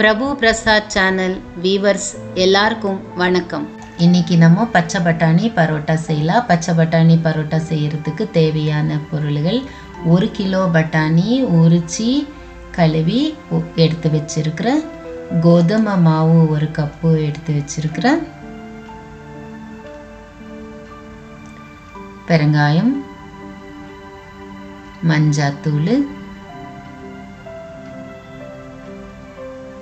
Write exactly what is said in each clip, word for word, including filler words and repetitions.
பிரபு Prasad channel viewers எல்லாருக்கும் வணக்கம். இன்றைக்கி நம்ம பச்சை பட்டாணி பரோட்டா செய்யலாம். பச்சை பட்டாணி பரோட்டா செய்கிறதுக்கு தேவையான பொருள்கள்: ஒரு கிலோ பட்டாணி உரிச்சி கழுவி எடுத்து வச்சுருக்கிறேன். கோதுமை மாவு ஒரு கப்பு எடுத்து வச்சுருக்கிறேன். பெருங்காயம், மஞ்சாத்தூள்,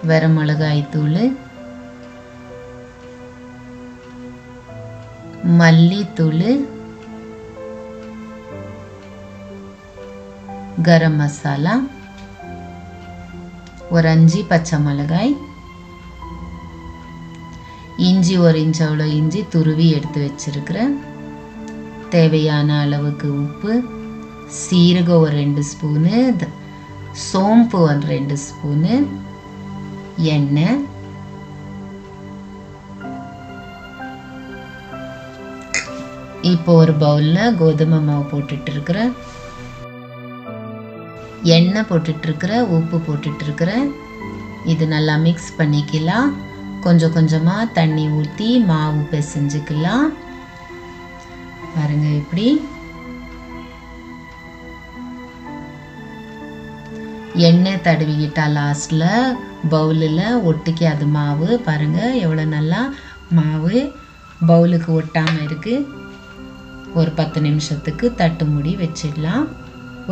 வரமிளகாய்த்தூள், மல்லித்தூள், கரம் மசாலா, ஒரு அஞ்சு பச்சை மிளகாய், இஞ்சி ஒரு இன்ச் அவ்வளோ இஞ்சி துருவி எடுத்து வச்சிருக்கிறேன். தேவையான அளவுக்கு உப்பு, சீரகம் ஒரு ரெண்டு ஸ்பூனு, சோம்பு ஒரு ரெண்டு ஸ்பூனு, எண்ணெய், இப்போ ஒரு பவுலில் கோதுமை மாவு போட்டுட்டு இருக்கிறேன், எண்ணெய் போட்டுட்டு இருக்கிறேன், உப்பு போட்டுட்டு இருக்கிறேன். இது நல்லா மிக்ஸ் பண்ணிக்கலாம். கொஞ்சம் கொஞ்சமாக தண்ணி ஊற்றி மாவு பிசைஞ்சுக்கலாம். பாருங்கள், இப்படி எண்ணெய் தடவிக்கிட்டா லாஸ்டில் பவுலில் ஒட்டிக்க அது மாவு. பாருங்கள் எவ்வளோ நல்லா மாவு பவுலுக்கு ஒட்டாமல் இருக்குது. ஒரு பத்து நிமிஷத்துக்கு தட்டு மூடி வச்சிடலாம்.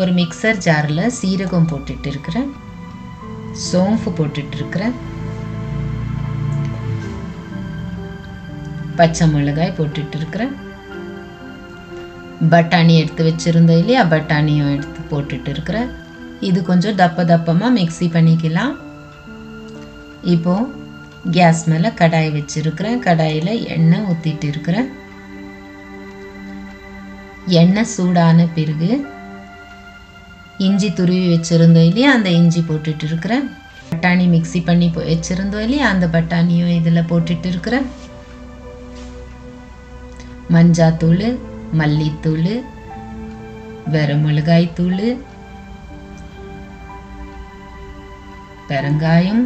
ஒரு மிக்சர் ஜாரில் சீரகம் போட்டுட்டு இருக்கிறேன், சோம்பு போட்டுட்ருக்கிறேன், பச்சை மிளகாய் போட்டுட்ருக்கிறேன், பட்டாணி எடுத்து வச்சுருந்தேன் இல்லையா, பட்டாணியும் எடுத்து போட்டுட்டு இருக்கிறேன். இது கொஞ்சம் தப்ப தப்பமாக மிக்ஸி பண்ணிக்கலாம். இப்போது கேஸ் மேலே கடாய் வச்சுருக்கிறேன். கடாயில் எண்ணெய் ஊற்றிட்டு இருக்கிறேன். எண்ணெய் சூடான பிறகு இஞ்சி துருவி வச்சுருந்தோம் இல்லையா, அந்த இஞ்சி போட்டுட்டு இருக்கிறேன். பட்டாணி மிக்ஸி பண்ணி வச்சுருந்தோம் இல்லையா, அந்த பட்டாணியும் இதில் போட்டுட்டு இருக்கிறேன். மஞ்சாத்தூள், மல்லித்தூள், வரமிளகாய்த்தூள், பெருங்காயம்,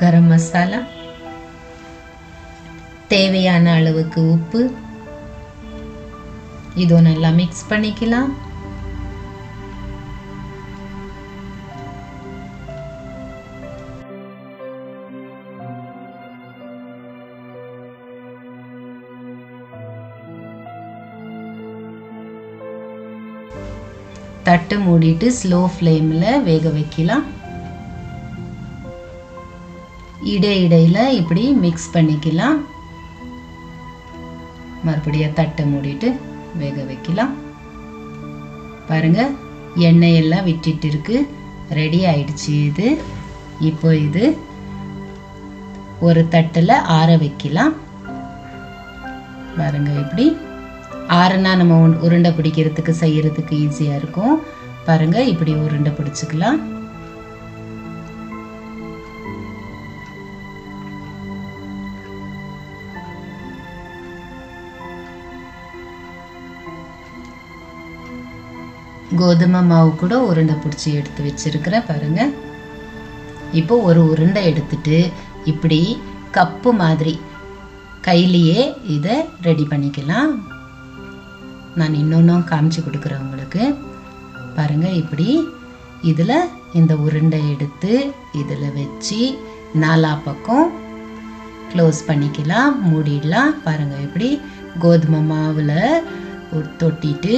கரம் மசாலா, தேவையான அளவுக்கு உப்பு. இதோ நல்லா மிக்ஸ் பண்ணிக்கலாம். தட்டு மூடிட்டு ஸ்லோ ஃப்ளேமில் வேக வைக்கலாம். இடை இடையில் இப்படி மிக்ஸ் பண்ணிக்கலாம். மறுபடியும் தட்டை மூடிட்டு வேக வைக்கலாம். பாருங்கள், எண்ணெயெல்லாம் விட்டுட்டு இருக்கு. ரெடி ஆயிடுச்சு இது. இப்போ இது ஒரு தட்டில் ஆற வைக்கலாம். பாருங்கள், இப்படி ஆறுனா நம்ம உருண்டை பிடிக்கிறதுக்கு செய்கிறதுக்கு ஈஸியாக இருக்கும். பாருங்கள், இப்படி உருண்டை பிடிச்சிக்கலாம். கோதுமை மாவு கூட உருண்டை பிடிச்சி எடுத்து வச்சுருக்கிறேன். பாருங்கள், இப்போ ஒரு உருண்டை எடுத்துட்டு இப்படி கப்பு மாதிரி கையிலேயே இதை ரெடி பண்ணிக்கலாம். நான் இன்னொன்றும் காமிச்சு கொடுக்குறேன் உங்களுக்கு. பாருங்கள், இப்படி இதில் இந்த உருண்டை எடுத்து இதில் வச்சு நாலா பக்கம் க்ளோஸ் பண்ணிக்கலாம், மூடிடலாம். பாருங்கள், இப்படி கோதுமை மாவில் தொட்டிட்டு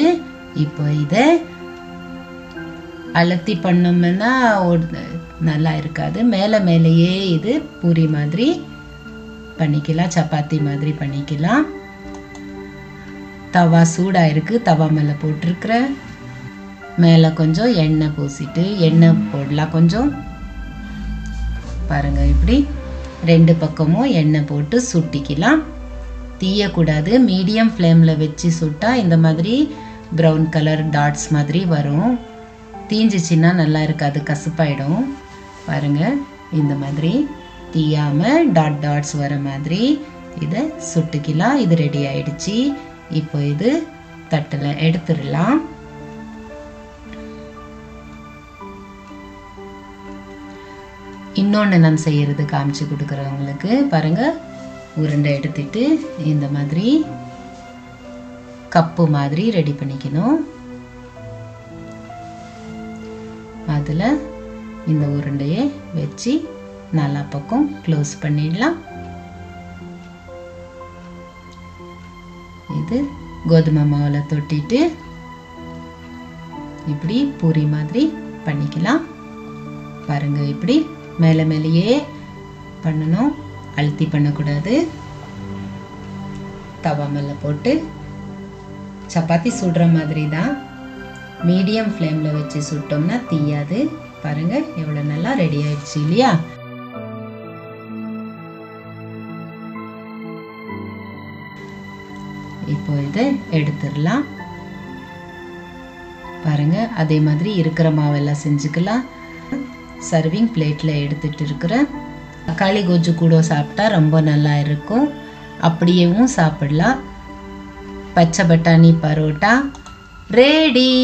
இப்போ இதை அழுத்தி பண்ணோம்னா நல்லா இருக்காது. மேலே மேலேயே இது பூரி மாதிரி பண்ணிக்கலாம், சப்பாத்தி மாதிரி பண்ணிக்கலாம். தவா சூடாக இருக்குது, தவா மேலே போட்டிருக்கிறேன். மேலே கொஞ்சம் எண்ணெய் பூசிட்டு எண்ணெய் போடலாம் கொஞ்சம். பாருங்கள், இப்படி ரெண்டு பக்கமும் எண்ணெய் போட்டு சுட்டிக்கலாம். தீயக்கூடாது, மீடியம் ஃப்ளேமில் வச்சு சுட்டால் இந்த மாதிரி ப்ரௌன் கலர் டாட்ஸ் மாதிரி வரும். தீஞ்சிச்சின்னா நல்லா இருக்காது, கசப்பாயிடும். பாருங்கள், இந்த மாதிரி தீயாமல் டாட் டாட்ஸ் வர மாதிரி இதை சுட்டுக்கலாம். இது ரெடி ஆயிடுச்சு. இப்போ இது தட்டில் எடுத்துடலாம். இன்னொன்று நான் செய்கிறது காமிச்சு கொடுக்குறவங்களுக்கு பாருங்கள், உருண்டை எடுத்துட்டு இந்த மாதிரி கப்பு மாதிரி ரெடி பண்ணிக்கணும். அதில் இந்த உருண்டையை வச்சு நாலா பக்கம் க்ளோஸ் பண்ணிடலாம். இது கோதுமை மாவில் தொட்டிட்டு இப்படி பூரி மாதிரி பண்ணிக்கலாம். பாருங்க, இப்படி மேலே மேலேயே பண்ணணும், அழுத்தி பண்ணக்கூடாது. தவா மேலே போட்டு சப்பாத்தி சுடுற மாதிரி தான், மீடியம் ஃப்ளேமில் வச்சு சுட்டோம்னா தீயாது. பாருங்க எவ்வளோ நல்லா ரெடி ஆயிடுச்சு இல்லையா? இப்போ இதை எடுத்துடலாம். பாருங்க, அதே மாதிரி இருக்கிற மாவெல்லாம் செஞ்சுக்கலாம். சர்விங் பிளேட்டில் எடுத்துட்டு இருக்கிறேன். தக்காளி கொஜ்ஜு கூட சாப்பிட்டா ரொம்ப நல்லா இருக்கும், அப்படியேவும் சாப்பிடலாம். பச்சை பட்டாணி பரோட்டா ரெடி.